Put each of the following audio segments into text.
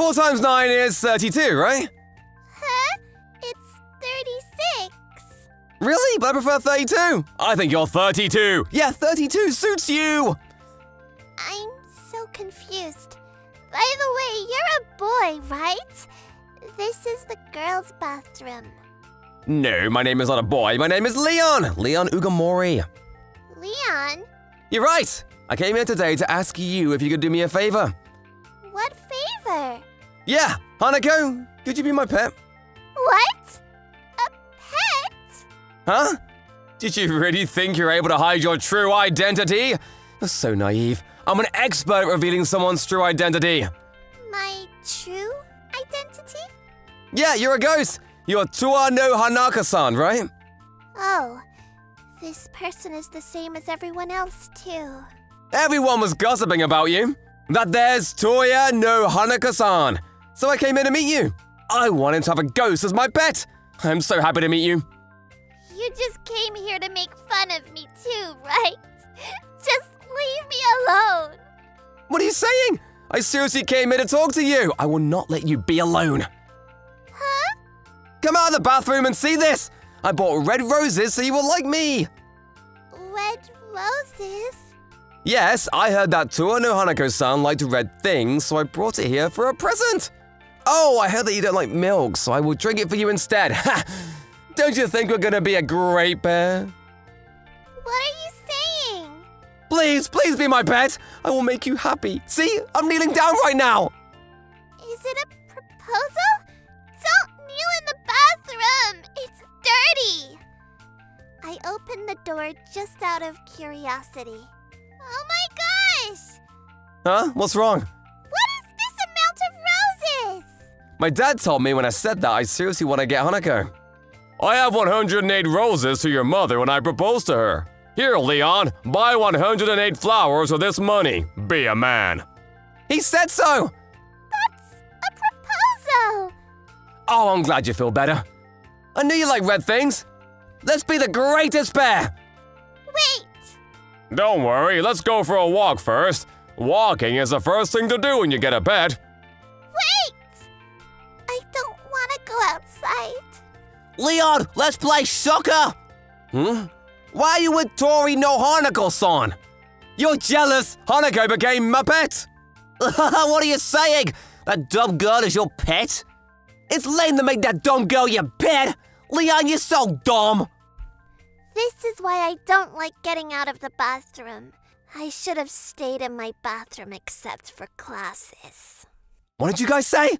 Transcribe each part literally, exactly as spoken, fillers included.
Four times nine is thirty-two, right? Huh? It's thirty-six. Really? But I prefer thirty-two. I think you're thirty-two. Yeah, thirty-two suits you. I'm so confused. By the way, you're a boy, right? This is the girls' bathroom. No, my name is not a boy. My name is Leon. Leon Ugamori. Leon? You're right. I came here today to ask you if you could do me a favor. What favor? Yeah, Hanako, could you be my pet? What? A pet? Huh? Did you really think you're able to hide your true identity? You're so naive. I'm an expert at revealing someone's true identity. My true identity? Yeah, you're a ghost. You're Toire no Hanako-san, right? Oh, this person is the same as everyone else, too. Everyone was gossiping about you. That there's Toya no Hanako-san. So I came here to meet you. I wanted to have a ghost as my pet. I'm so happy to meet you. You just came here to make fun of me too, right? Just leave me alone. What are you saying? I seriously came here to talk to you. I will not let you be alone. Huh? Come out of the bathroom and see this. I bought red roses so you will like me. Red roses? Yes, I heard that Toire no Hanako-san liked red things, so I brought it here for a present. Oh, I heard that you don't like milk, so I will drink it for you instead. Ha! Don't you think we're gonna be a great pair? What are you saying? Please, please be my pet. I will make you happy. See, I'm kneeling down right now. Is it a proposal? Don't kneel in the bathroom. It's dirty. I opened the door just out of curiosity. Oh my gosh! Huh? What's wrong? What is this amount of roses? My dad told me when I said that I seriously want to get Hanako. I have one hundred eight roses to your mother when I proposed to her. Here, Leon, buy one hundred eight flowers with this money. Be a man. He said so! That's a proposal! Oh, I'm glad you feel better. I knew you liked red things. Let's be the greatest pair! Wait! Don't worry, let's go for a walk first. Walking is the first thing to do when you get a pet. Wait! I don't want to go outside. Leon, let's play soccer! Hmm? Why are you with Toire no Hanako-san? You're jealous! Hanako became my pet! What are you saying? That dumb girl is your pet? It's lame to make that dumb girl your pet! Leon, you're so dumb! This is why I don't like getting out of the bathroom. I should have stayed in my bathroom except for classes. What did you guys say?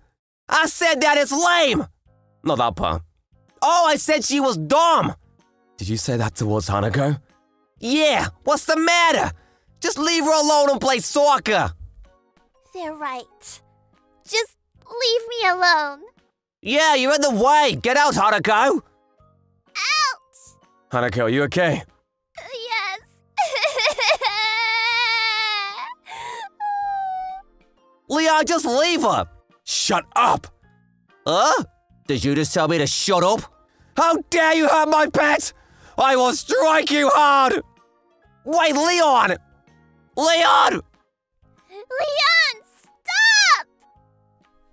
I said that it's lame! Not that part. Oh, I said she was dumb! Did you say that towards Hanako? Yeah, what's the matter? Just leave her alone and play soccer! They're right. Just leave me alone. Yeah, you're in the way. Get out, Hanako! Ow! Hanako, are you okay? Yes. Leon, just leave her! Shut up! Huh? Did you just tell me to shut up? How dare you hurt my pet! I will strike you hard! Wait, Leon! Leon! Leon, stop!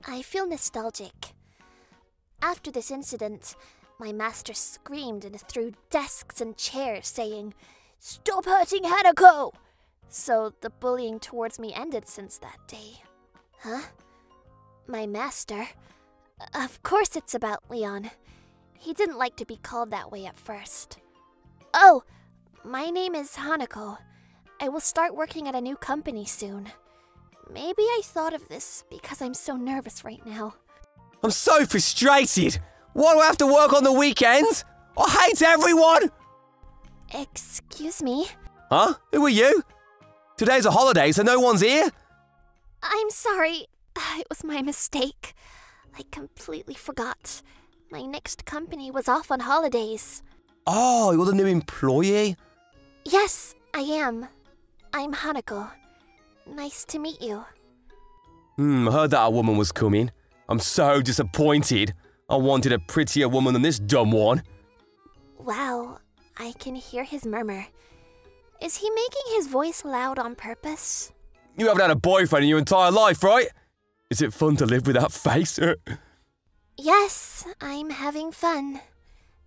I feel nostalgic. After this incident, my master screamed and threw desks and chairs, saying, "Stop hurting Hanako!" So the bullying towards me ended since that day. Huh? My master? Of course it's about Leon. He didn't like to be called that way at first. Oh, my name is Hanako. I will start working at a new company soon. Maybe I thought of this because I'm so nervous right now. I'm so frustrated! Why do I have to work on the weekends? I hate everyone! Excuse me? Huh? Who are you? Today's a holiday, so no one's here? I'm sorry. It was my mistake. I completely forgot. My next company was off on holidays. Oh, you're the new employee? Yes, I am. I'm Hanako. Nice to meet you. Hmm, I heard that a woman was coming. I'm so disappointed. I wanted a prettier woman than this dumb one. Wow, I can hear his murmur. Is he making his voice loud on purpose? You haven't had a boyfriend in your entire life, right? Is it fun to live with that face? Yes, I'm having fun.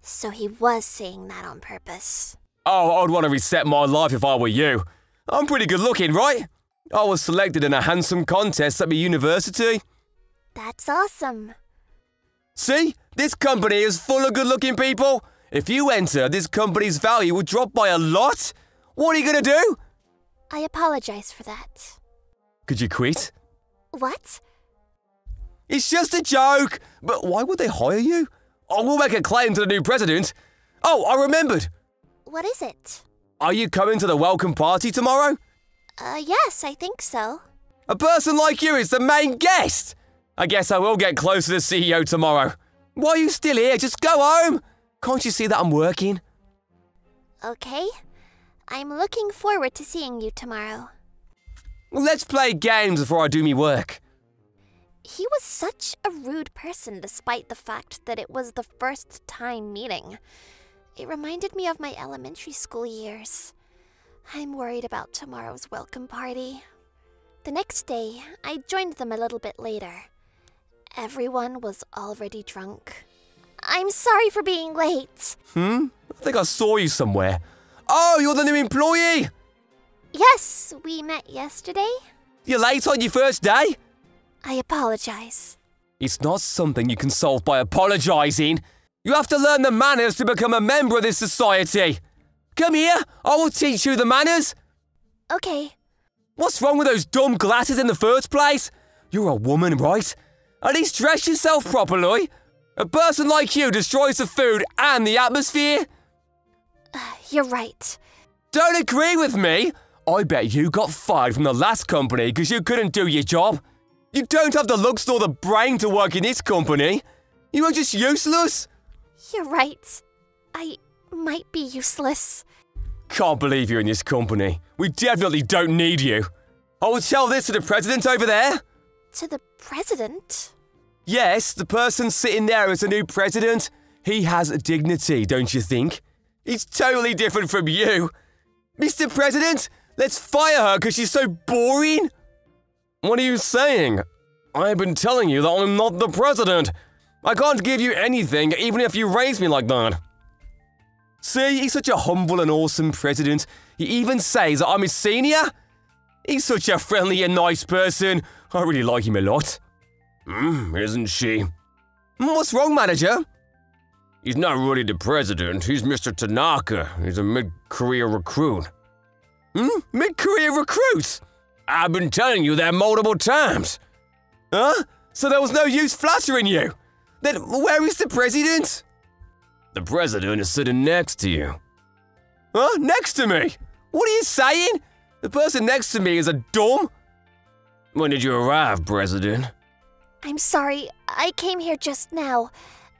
So he was saying that on purpose. Oh, I'd want to reset my life if I were you. I'm pretty good looking, right? I was selected in a handsome contest at my university. That's awesome. See? This company is full of good-looking people. If you enter, this company's value will drop by a lot. What are you gonna do? I apologize for that. Could you quit? What? It's just a joke. But why would they hire you? I will make a claim to the new president. Oh, I remembered. What is it? Are you coming to the welcome party tomorrow? Uh, yes, I think so. A person like you is the main guest. I guess I will get close to the C E O tomorrow. Why are you still here? Just go home. Can't you see that I'm working? Okay. I'm looking forward to seeing you tomorrow. Let's play games before I do me work. He was such a rude person despite the fact that it was the first time meeting. It reminded me of my elementary school years. I'm worried about tomorrow's welcome party. The next day, I joined them a little bit later. Everyone was already drunk. I'm sorry for being late. Hmm? I think I saw you somewhere. Oh, you're the new employee! Yes, we met yesterday. You're late on your first day? I apologize. It's not something you can solve by apologizing. You have to learn the manners to become a member of this society. Come here, I will teach you the manners. Okay. What's wrong with those dumb glasses in the first place? You're a woman, right? At least dress yourself properly. A person like you destroys the food and the atmosphere. Uh, you're right. Don't agree with me? I bet you got fired from the last company because you couldn't do your job. You don't have the looks nor the brain to work in this company. You are just useless. You're right. I might be useless. Can't believe you're in this company. We definitely don't need you. I will tell this to the president over there. To the president? Yes, the person sitting there is the new president. He has a dignity, don't you think? He's totally different from you. Mister President, let's fire her because she's so boring. What are you saying? I've been telling you that I'm not the president. I can't give you anything even if you raise me like that. See, he's such a humble and awesome president. He even says that I'm his senior. He's such a friendly and nice person. I really like him a lot. Mm, isn't she? What's wrong, manager? He's not really the president. He's Mister Tanaka. He's a mid-career recruit. Hmm? Mid-career recruits? I've been telling you that multiple times. Huh? So there was no use flattering you? Then where is the president? The president is sitting next to you. Huh? Next to me? What are you saying? The person next to me is a dumb. When did you arrive, president? I'm sorry. I came here just now.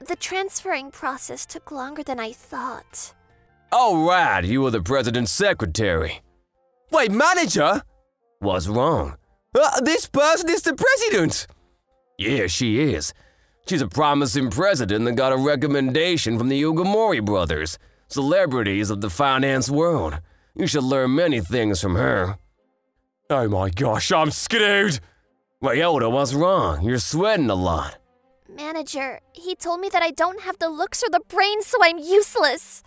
The transferring process took longer than I thought. Oh, right. You were the president's secretary. Wait, manager? What's wrong? Uh, this person is the president. Yeah, she is. She's a promising president that got a recommendation from the Ugamori brothers, celebrities of the finance world. You should learn many things from her. Oh my gosh, I'm skittered. Ryota, what's wrong? You're sweating a lot. Manager, he told me that I don't have the looks or the brain, so I'm useless.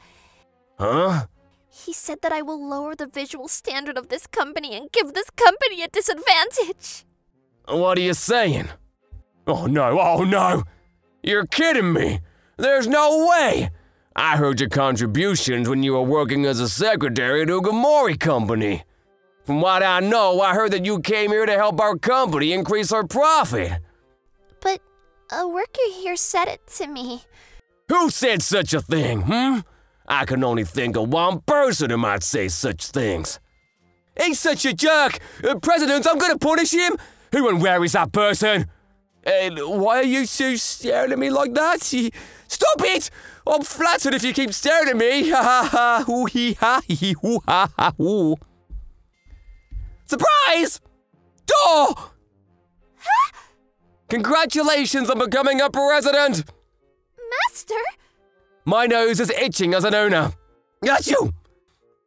Huh? He said that I will lower the visual standard of this company and give this company a disadvantage. What are you saying? Oh no, oh no! You're kidding me! There's no way! I heard your contributions when you were working as a secretary at Gomori Company. From what I know, I heard that you came here to help our company increase our profit. But a worker here said it to me. Who said such a thing, hmm? I can only think of one person who might say such things. He's such a jerk! Uh, President, I'm gonna punish him! Who and where is that person? And why are you two staring at me like that? Stop it! I'm flattered if you keep staring at me! Ha ha ha, hoo hee ha hee hoo ha ha hoo. Surprise! Door! Huh? Congratulations on becoming a president! Master? My nose is itching as an owner. Got you!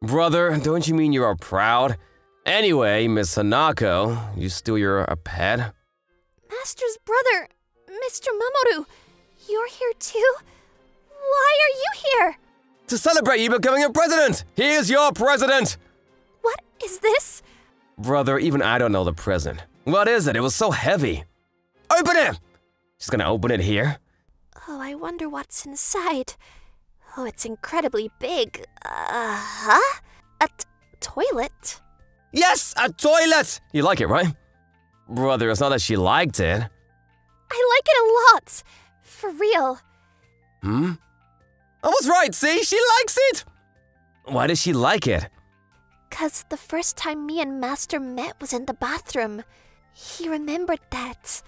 Brother, don't you mean you are proud? Anyway, Miss Hanako, you still your a pet? master's brother, Mister Mamoru, you're here too? Why are you here? To celebrate you becoming a president! He is your president! What is this? Brother, even I don't know the present. What is it? It was so heavy. Open it! She's gonna open it here. Oh, I wonder what's inside. Oh, it's incredibly big. Uh-huh? A t toilet? Yes, a toilet! You like it, right? Brother, it's not that she liked it. I like it a lot. For real. Hmm? I was right, see? She likes it! Why does she like it? Cause the first time me and Master met was in the bathroom. He remembered that.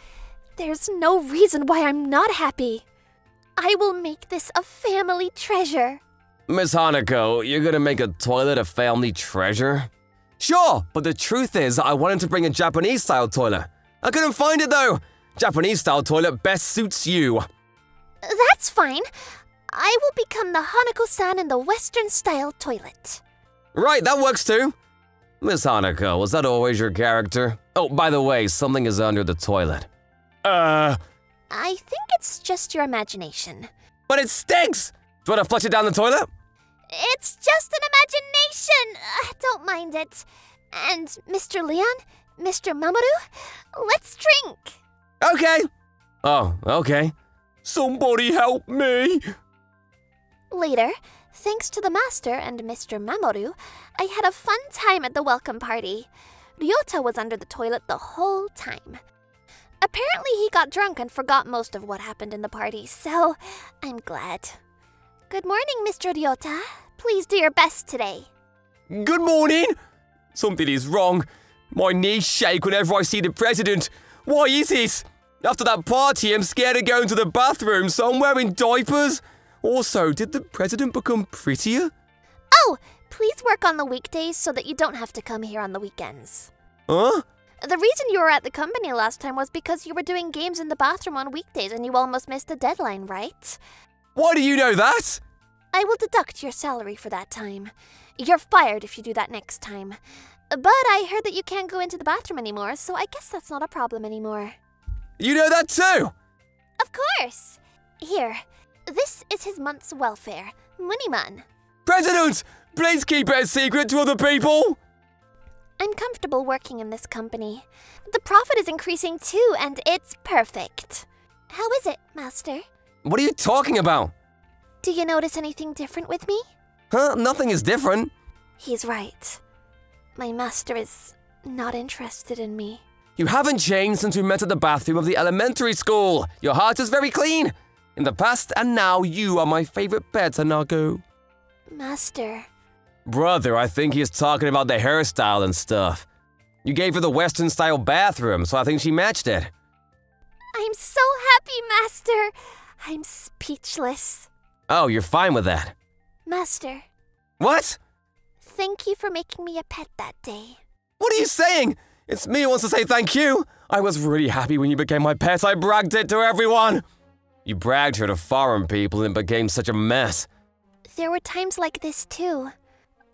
There's no reason why I'm not happy. I will make this a family treasure. Miss Hanako, you're gonna make a toilet a family treasure? Sure, but the truth is I wanted to bring a Japanese-style toilet. I couldn't find it though! Japanese-style toilet best suits you. That's fine. I will become the Hanako-san in the Western-style toilet. Right, that works too. Miss Hanako, was that always your character? Oh, by the way, something is under the toilet. Uh... I think it's just your imagination. But it stinks! Do you want to flush it down the toilet? It's just an imagination! Uh, don't mind it. And Mister Leon, Mister Mamoru, let's drink! Okay! Oh, okay. Somebody help me! Later, thanks to the master and Mister Mamoru, I had a fun time at the welcome party. Ryota was under the toilet the whole time. Apparently he got drunk and forgot most of what happened in the party, so I'm glad. Good morning, Mister Ryota. Please do your best today. Good morning! Something is wrong. My knees shake whenever I see the president. Why is it? After that party, I'm scared of going to the bathroom, so I'm wearing diapers. Also, did the president become prettier? Oh, please work on the weekdays so that you don't have to come here on the weekends. Huh? The reason you were at the company last time was because you were doing games in the bathroom on weekdays and you almost missed the deadline, right? Why do you know that? I will deduct your salary for that time. You're fired if you do that next time. But I heard that you can't go into the bathroom anymore, so I guess that's not a problem anymore. You know that too? Of course! Here. This is his month's welfare, Muniman. President! Please keep it a secret to other people! I'm comfortable working in this company. The profit is increasing too, and it's perfect. How is it, Master? What are you talking about? Do you notice anything different with me? Huh? Nothing is different. He's right. My master is not interested in me. You haven't changed since we met at the bathroom of the elementary school. Your heart is very clean. In the past and now, you are my favorite pet, Tanaka. Master. Brother, I think he's talking about the hairstyle and stuff. You gave her the Western-style bathroom, so I think she matched it. I'm so happy, Master. I'm speechless. Oh, you're fine with that. Master. What? Thank you for making me a pet that day. What are you saying? It's me who wants to say thank you. I was really happy when you became my pet. I bragged it to everyone. You bragged her to foreign people and it became such a mess. There were times like this too.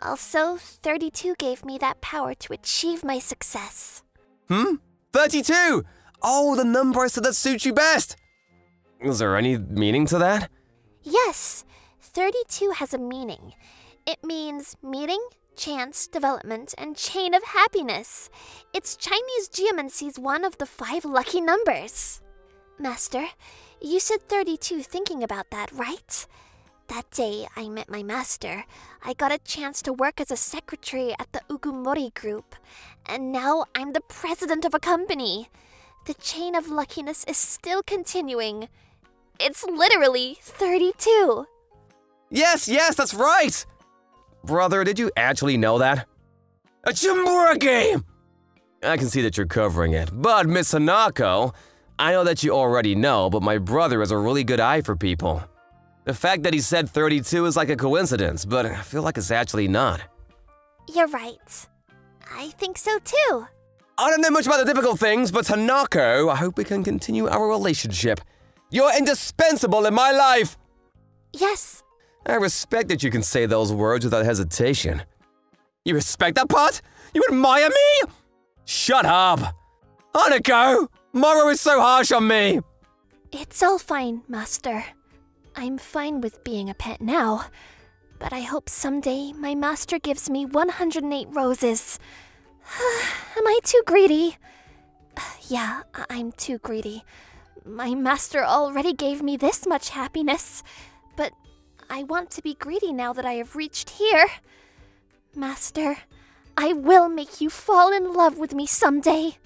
Also, thirty-two gave me that power to achieve my success. Hmm? thirty-two! Oh, the number I said that suits you best! Is there any meaning to that? Yes. thirty-two has a meaning. It means meeting, chance, development, and chain of happiness. It's Chinese geomancy's one of the five lucky numbers. Master, you said thirty-two thinking about that, right? That day I met my master, I got a chance to work as a secretary at the Ugamori group, and now I'm the president of a company. The chain of luckiness is still continuing. It's literally thirty-two. Yes, yes, that's right! Brother, did you actually know that? A Chimuraki! I can see that you're covering it, but Miss Hanako, I know that you already know, but my brother has a really good eye for people. The fact that he said thirty-two is like a coincidence, but I feel like it's actually not. You're right. I think so too. I don't know much about the difficult things, but Hanako, I hope we can continue our relationship. You're indispensable in my life! Yes. I respect that you can say those words without hesitation. You respect that part? You admire me? Shut up! Hanako! Mamoru is so harsh on me! It's all fine, Master. I'm fine with being a pet now. But I hope someday my master gives me one hundred and eight roses. Am I too greedy? Yeah, I'm too greedy. My master already gave me this much happiness. But I want to be greedy now that I have reached here. Master, I will make you fall in love with me someday.